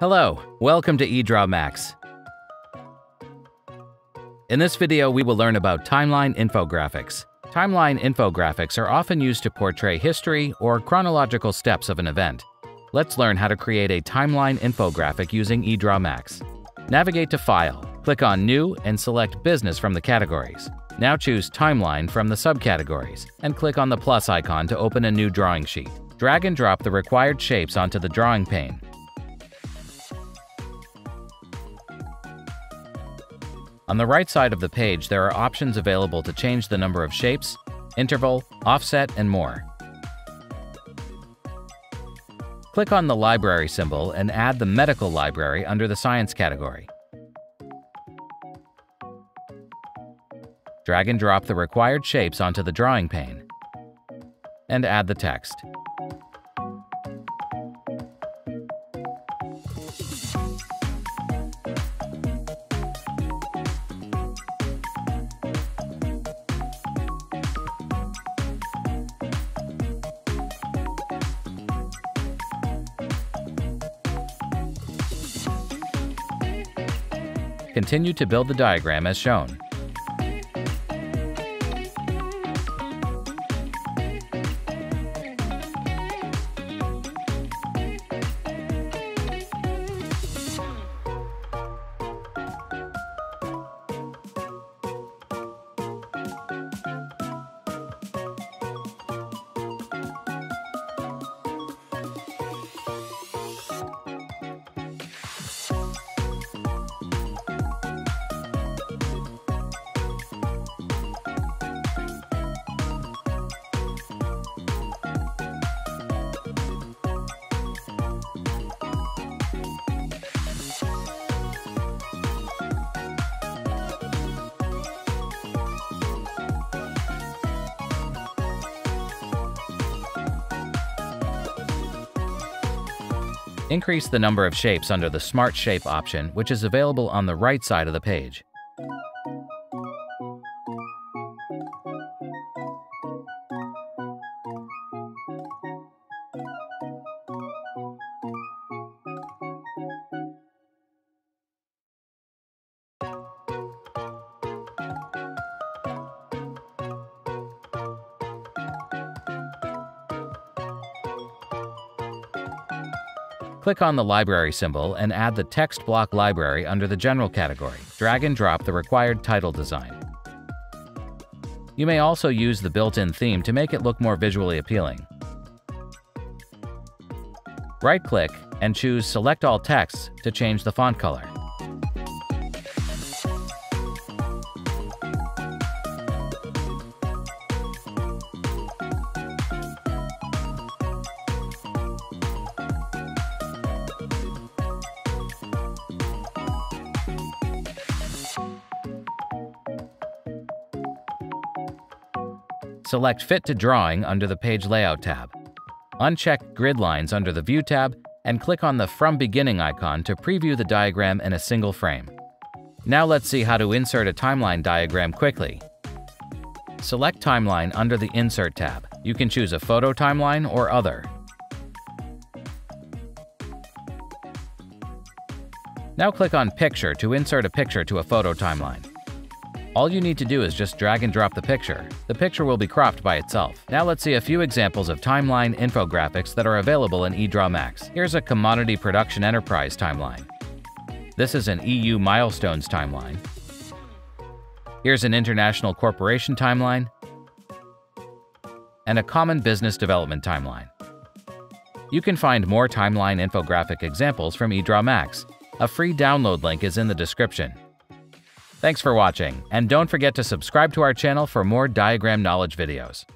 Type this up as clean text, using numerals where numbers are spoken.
Hello, welcome to EdrawMax. In this video we will learn about timeline infographics. Timeline infographics are often used to portray history or chronological steps of an event. Let's learn how to create a timeline infographic using EdrawMax. Navigate to File, click on New and select Business from the categories. Now choose Timeline from the subcategories and click on the plus icon to open a new drawing sheet. Drag and drop the required shapes onto the drawing pane. On the right side of the page, there are options available to change the number of shapes, interval, offset, and more. Click on the library symbol and add the medical library under the science category. Drag and drop the required shapes onto the drawing pane and add the text. Continue to build the diagram as shown. Increase the number of shapes under the Smart Shape option, which is available on the right side of the page. Click on the library symbol and add the text block library under the general category. Drag and drop the required title design. You may also use the built-in theme to make it look more visually appealing. Right-click and choose Select All Texts to change the font color. Select Fit to Drawing under the Page Layout tab. Uncheck Grid Lines under the View tab and click on the From Beginning icon to preview the diagram in a single frame. Now let's see how to insert a timeline diagram quickly. Select Timeline under the Insert tab. You can choose a photo timeline or other. Now click on Picture to insert a picture to a photo timeline. All you need to do is just drag and drop the picture. The picture will be cropped by itself. Now let's see a few examples of timeline infographics that are available in EdrawMax. Here's a commodity production enterprise timeline. This is an EU milestones timeline. Here's an international corporation timeline and a common business development timeline. You can find more timeline infographic examples from EdrawMax. A free download link is in the description. Thanks for watching, and don't forget to subscribe to our channel for more diagram knowledge videos.